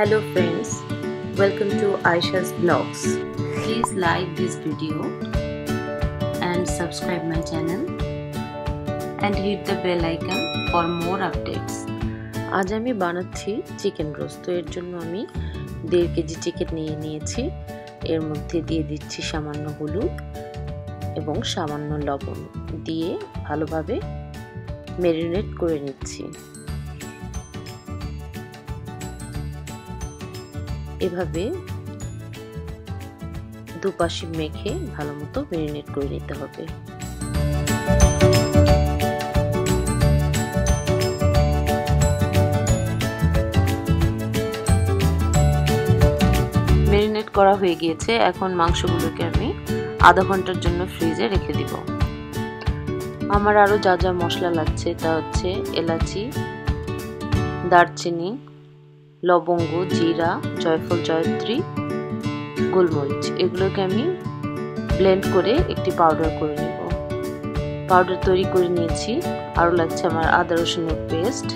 Hello friends, welcome to Ayesha's Vlogs. Please like this video and subscribe my channel and hit the bell icon for more updates. आज আমি বানাচ্ছি chicken roast. তো এর জন্য আমি 1.5 KG chicken নিয়ে নিয়েছি। এর মধ্যে দিয়ে দিচ্ছি সামান্য হলুদ এবং সামান্য লবণ দিয়ে ভালোভাবে মেরিনেট করে নিচ্ছি। এভাবে দুপাশে মেখে ভালোমতো মেরিনেট করে নিতে হবে। মেরিনেট করা হয়ে গিয়েছে, এখন মাংসগুলোকে আমি আধা ঘন্টার জন্য ফ্রিজে রেখে দিব। আমার আরও যা যা মশলা লাগছে তা হচ্ছে এলাচি, দারচিনি, লবঙ্গ, জিরা, জয়ফল, জয়ত্রী, গোলমরিচ। এগুলোকে আমি ব্লেন্ড করে একটি পাউডার করে নেব। পাউডার তৈরি করে নিয়েছি। আরও লাগছে আমার আদা রসুনের পেস্ট।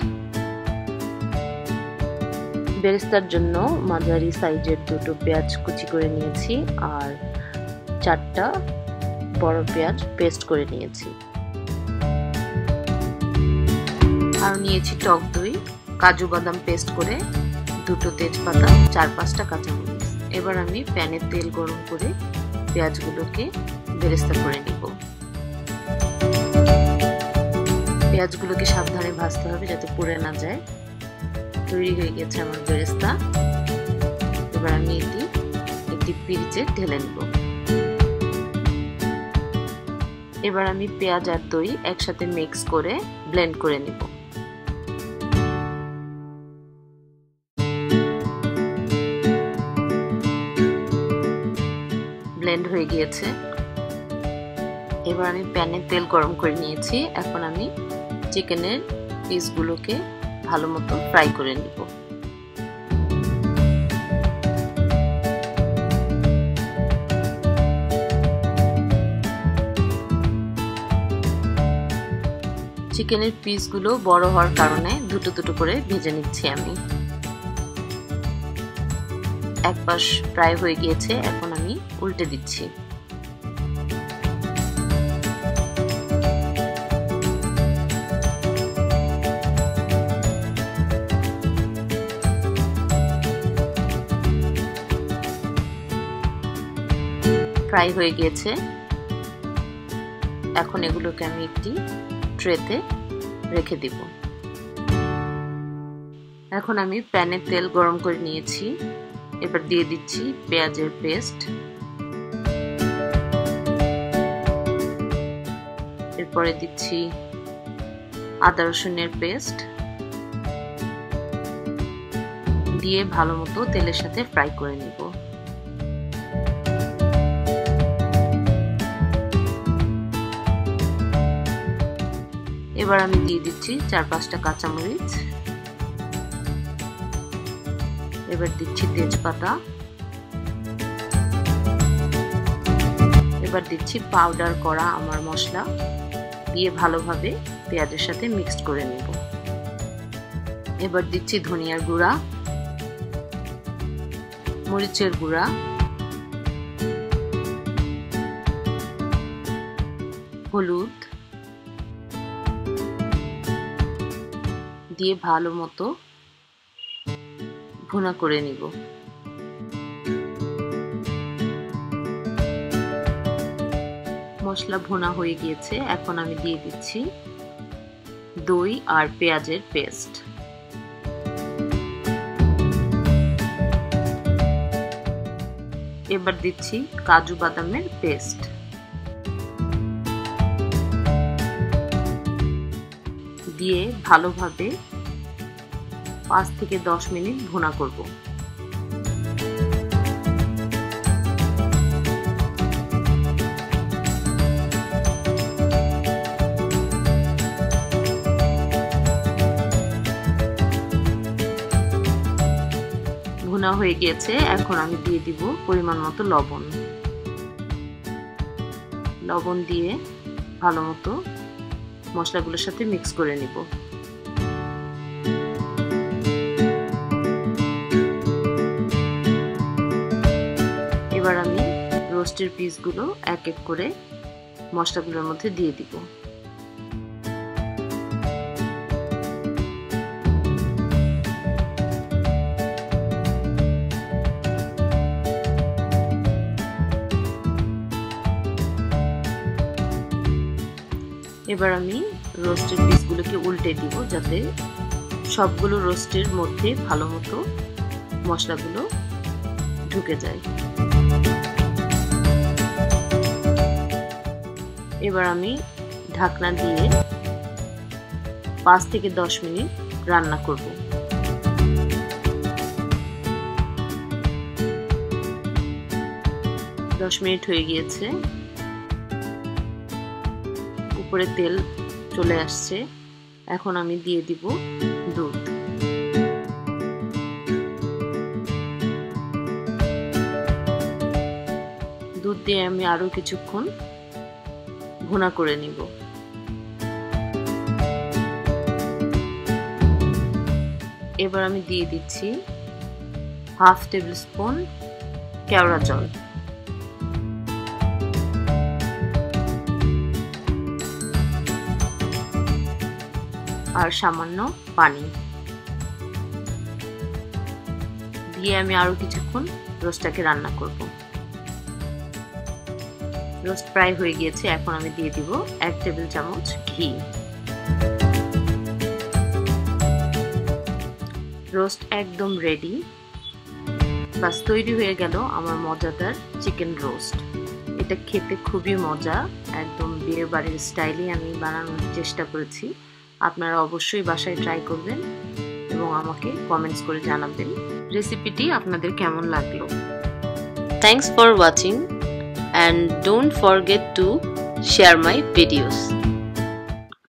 বেরেস্তার জন্য মাঝারি সাইজের দুটো পেঁয়াজ কুচি করে নিয়েছি আর 4টা বড় পেঁয়াজ পেস্ট করে নিয়েছি। আর নিয়েছি টক দই, কাজু বাদাম পেস্ট করে, 2টো তেজপাতা, 4-5টা কাঁচামরিচ। এবার আমি প্যানে তেল গরম করে পেঁয়াজগুলোকে বেরেস্তা করে নিব। পেঁয়াজগুলোকে সাবধানে ভাজতে হবে যাতে পুড়ে না যায়। তৈরি হয়ে গেছে আমার বেরেস্তা। এবার আমি এটি একটি পিরিচে ঢেলে নেব। এবার আমি পেঁয়াজ আর দই একসাথে মিক্স করে ব্লেন্ড করে নেব। ব্লেন্ড হয়ে গিয়েছে। এবার আমি প্যানে তেল গরম করে নিয়েছি। এখন আমি চিকেনের পিসগুলোকে ভালোমতো ফ্রাই করে নিব। চিকেনের পিসগুলো বড় হওয়ার কারণে দুটো দুটো করে ভেজে নিচ্ছি আমি। এক পাশ প্রায় হয়ে গিয়েছে, এখন আমি উল্টে দিচ্ছি। ফ্রাই হয়ে গিয়েছে। এখন এগুলোকে আমি একটি ট্রেতে রেখে দিব। এখন আমি প্যানে তেল গরম করে নিয়েছি। এবার দিয়ে দিচ্ছি পেঁয়াজের পেস্ট, এরপরে দিচ্ছি আদা রসুনের পেস্ট, দিয়ে ভালোমতো তেলের সাথে ফ্রাই করে নিব। এবার আমি দিয়ে দিচ্ছি 4-5টা কাঁচামরিচ, এবার দিচ্ছি তেজপাতা, এবার দিচ্ছি পাউডার করা আমার মশলা, দিয়ে ভালোভাবে পেঁয়াজের সাথে মিক্সড করে নেব। এবার দিচ্ছি ধনিয়ার গুঁড়া, মরিচের গুঁড়া, হলুদ, দিয়ে ভালো মতো ভুনা করে নিব। মশলা ভুনা হয়ে গিয়েছে। এখন আমি দিয়ে দিচ্ছি দই আর পেঁয়াজের পেস্ট। এবার দিচ্ছি কাজু বাদামের পেস্ট। দিয়ে ভালোভাবে 5 থেকে 10 মিনিট ভুনা করব। ভুনা হয়ে গিয়েছে। এখন আমি দিয়ে দিব পরিমাণ মতো লবণ। লবণ দিয়ে ভালোমতো মশলাগুলোর সাথে মিক্স করে নিব। এবার আমি রোস্টের পিসগুলো এক এক করে মশলাগুলোর মধ্যে দিয়ে দিব। এবার আমি রোস্টের পিসগুলোকে উল্টে দিব যাতে সবগুলো রোস্টের মধ্যে ভালোমতো মশলাগুলো ঢুকে যায়। এবার আমি ঢাকনা দিয়ে 5 থেকে 10 মিনিট রান্না করব। দশ মিনিট হয়ে গিয়েছে, উপরে তেল চলে আসছে। এখন আমি দিয়ে দিব দুধ। দুধ দিয়ে আমি আরো কিছুক্ষণ ভুনা করে নিব। এবার আমি দিয়ে দিচ্ছি 1/2 টেবিল স্পুন কেওড়া জল। আর সামান্য পানি দিয়ে আমি আরো কিছুক্ষণ রোস্টটাকে রান্না করব। রোস্ট প্রায় হয়ে গিয়েছে, এখন আমি দিয়ে দিব 1 টেবিল চামচ ঘি। রোস্ট একদম রেডি। বাস তৈরি হয়ে গেল আমার মজাদার চিকেন রোস্ট। এটা খেতে খুবই মজা, একদম বিয়ে বাড়ির স্টাইলে আমি বানানোর চেষ্টা করেছি। আপনারা অবশ্যই বাসায় ট্রাই করবেন এবং আমাকে কমেন্টস করে জানাবেন রেসিপিটি আপনাদের কেমন লাগলো। Thanks for watching and don't forget to share my videos.